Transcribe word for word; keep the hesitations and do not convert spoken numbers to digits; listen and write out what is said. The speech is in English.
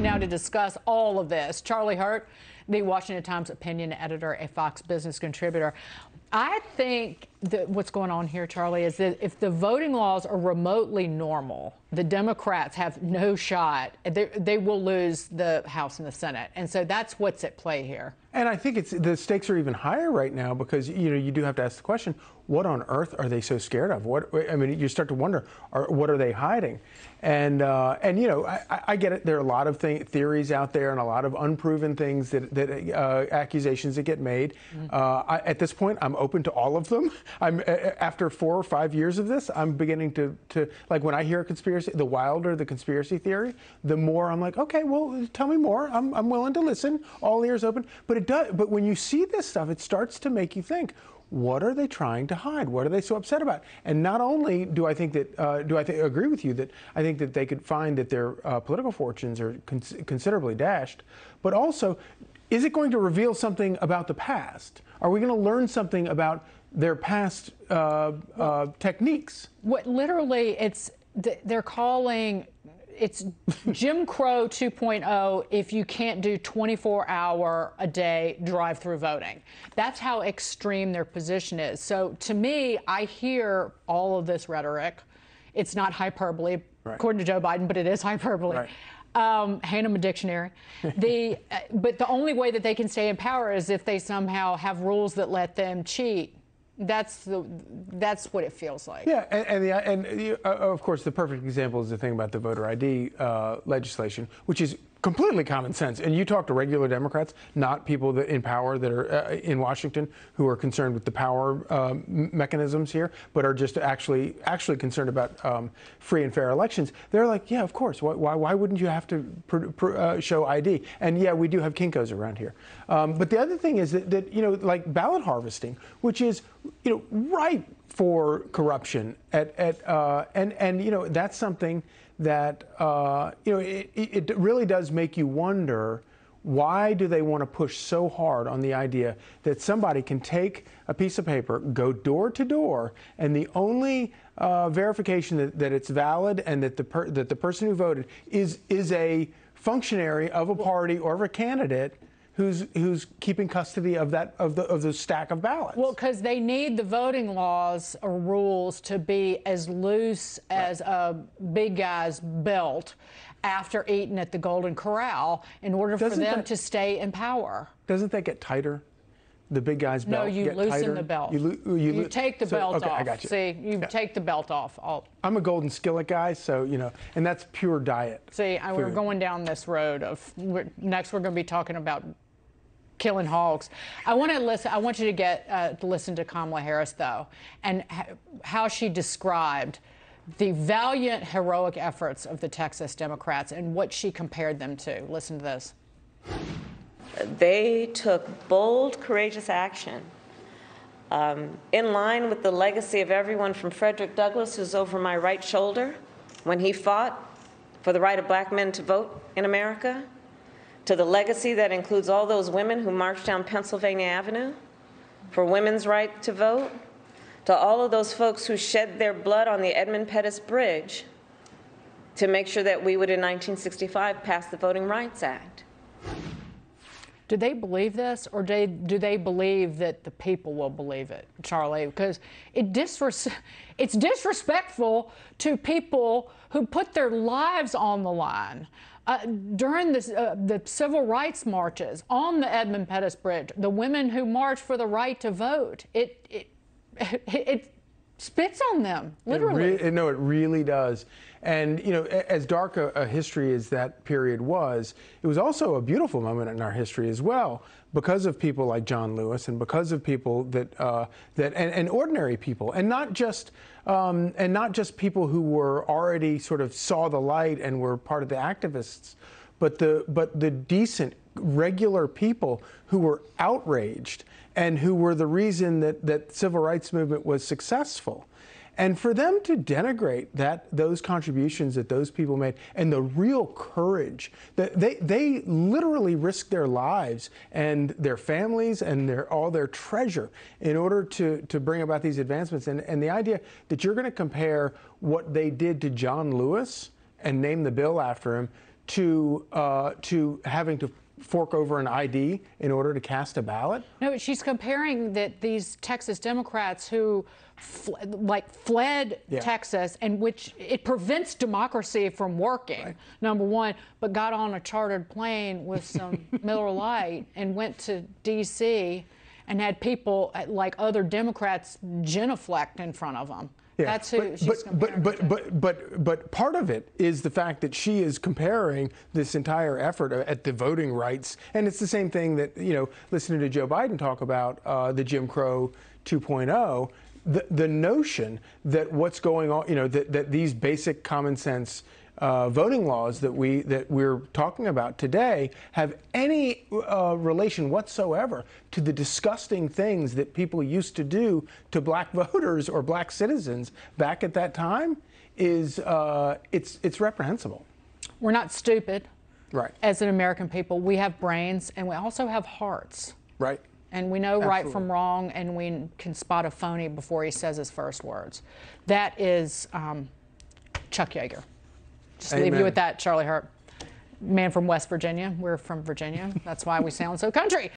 me now to discuss all of this, Charlie Hurt, the Washington Times opinion editor, a Fox Business contributor. I think that what's going on here, Charlie, is that if the voting laws are remotely normal, the Democrats have no shot. They, they will lose the House and the Senate. And so that's what's at play here. And I think it's the stakes are even higher right now because, you know, you do have to ask the question, what on earth are they so scared of? What I mean, you start to wonder, are, what are they hiding? And, uh, and you know, I, I get it. There are a lot of th theories out there and a lot of unproven things that, that uh, accusations that get made. Mm-hmm. uh, I, at this point, I'm open to all of them. I'm after four or five years of this, I'm beginning to, to like when I hear a conspiracy, the wilder the conspiracy theory, the more I'm like, okay, well, tell me more. I'm, I'm willing to listen. All ears open. But it does. But when you see this stuff, it starts to make you think. What are they trying to hide? What are they so upset about? And not only do I think that, uh, do I th agree with you that I think that they could find that their uh, political fortunes are cons considerably dashed, but also, is it going to reveal something about the past? Are we going to learn something about their past uh, uh, techniques? What literally, it's th they're calling. It's Jim Crow two point oh if you can't do twenty-four hour a day drive-through voting. That's how extreme their position is. So to me, I hear all of this rhetoric. It's not hyperbole, right, according to Joe Biden, but it is hyperbole. Right. Um, hand them a dictionary. The, uh, but the only way that they can stay in power is if they somehow have rules that let them cheat. That's the that's what it feels like. Yeah, and and, the, and the, uh, of course the perfect example is the thing about the voter I D uh, legislation, which is completely common sense. And you talk to regular Democrats, not people that in power that are uh, in Washington who are concerned with the power um, mechanisms here, but are just actually actually concerned about um, free and fair elections. They're like, yeah, of course. Why why, why wouldn't you have to pr pr uh, show I D? And yeah, we do have Kinkos around here. Um, but the other thing is that, that you know, like ballot harvesting, which is you know ripe for corruption. At at uh, and and you know that's something that uh, you know it, it really does make you wonder, why do they want to push so hard on the idea that somebody can take a piece of paper, go door to door, and the only uh, verification that, that it's valid and that the per that the person who voted is is a functionary of a party or of a candidate who's who's keeping custody of that of the of the stack of ballots? Well, because they need the voting laws or rules to be as loose as right. a big guy's belt after eating at the Golden Corral in order doesn't for them that, to stay in power. Doesn't that get tighter? The big guy's belt. No, you get loosen tighter? the belt. You, you, you, you take the so, belt okay, off. I got you. See, you yeah. take the belt off. I'll, I'm a golden skillet guy, so you know, and that's pure diet. See, I, we're going down this road of we're, next. We're going to be talking about killing hogs. I want to listen. I want you to get uh, to listen to Kamala Harris, though, and how she described the valiant, heroic efforts of the Texas Democrats and what she compared them to. Listen to this. They took bold, courageous action um, in line with the legacy of everyone from Frederick Douglass, who's over my right shoulder, when he fought for the right of black men to vote in America, to the legacy that includes all those women who marched down Pennsylvania Avenue for women's right to vote, to all of those folks who shed their blood on the Edmund Pettus Bridge to make sure that we would, in nineteen sixty-five, pass the Voting Rights Act. Do they believe this, or do they, do they believe that the people will believe it, Charlie? Because it disres it's disrespectful to people who put their lives on the line. Uh, during this, uh, the civil rights marches on the Edmund Pettus Bridge, the women who marched for the right to vote, it it, it, it spits on them, literally. It re no, it really does. And, you know, as dark a, a history as that period was, it was also a beautiful moment in our history as well, because of people like John Lewis and because of people that uh, that and, and ordinary people, and not just um, and not just people who were already sort of saw the light and were part of the activists, but the but the decent, regular people who were outraged and who were the reason that that civil rights movement was successful. And for them to denigrate that those contributions that those people made and the real courage that they they literally risked their lives and their families and their all their treasure in order to to bring about these advancements, and and the idea that you're going to compare what they did to John Lewis and name the bill after him to uh, to having to fork over an I D in order to cast a ballot? No, she's comparing that these Texas Democrats who fl like fled yeah. Texas, and which it prevents democracy from working, right. number one, but got on a chartered plane with some Miller Lite and went to D C and had people like other Democrats genuflect in front of them. Yeah. That's who but, she's but, comparing but, but, to. But, but, but part of it is the fact that she is comparing this entire effort at the voting rights, and it's the same thing that, you know, listening to Joe Biden talk about uh, the Jim Crow two point oh, the, the notion that what's going on, you know, that, that these basic common sense Uh, voting laws that we that we're talking about today have any uh, relation whatsoever to the disgusting things that people used to do to black voters or black citizens back at that time is uh, it's it's reprehensible. We're not stupid, right? As an American people, we have brains and we also have hearts, right? And we know Absolutely. right from wrong, and we can spot a phony before he says his first words. That is um, Chuck Yeager. Just Amen. leave you with that, Charlie Hurt, man from West Virginia. We're from Virginia. That's why we sound so country.